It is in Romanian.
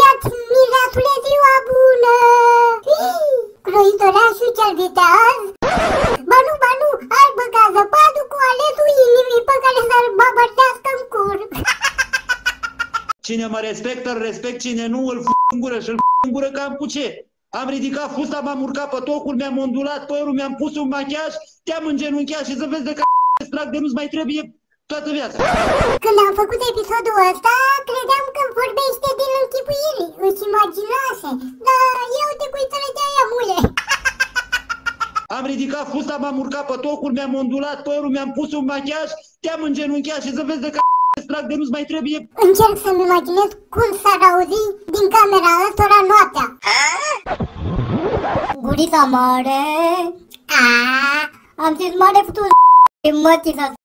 Ia-ți, mirasule, ziua bună! Croitorașul cel de azi? Ba nu, albă ca zăpadul cu alesul inimii pe care să-l babărtească în cur. Cine mă respectă, îl respect, cine nu, îl f*** în gură și îl f*** în gură cam cu ce? Am ridicat fusta, m-am urcat pe tocul, mi-am ondulat părul, mi-am pus un machiaj, te-am îngenunchiat și să vezi de c***** strag de nu-ți mai trebuie toată viața. Când am făcut episodul ăsta, credeam că vorbește din închipuiri, își imaginase, dar eu de cuitoare de aia mule. Am ridicat fusta, m-am urcat pe tocul, mi-am ondulat părul, mi-am pus un machiaj, te-am îngenunchiat și să vezi de c***** strag de nu-ți mai trebuie. Încerc să-mi imaginez cum s-ar auzi din camera ăstora noaptea. Gurița mare, am zis mare putu-n mătii să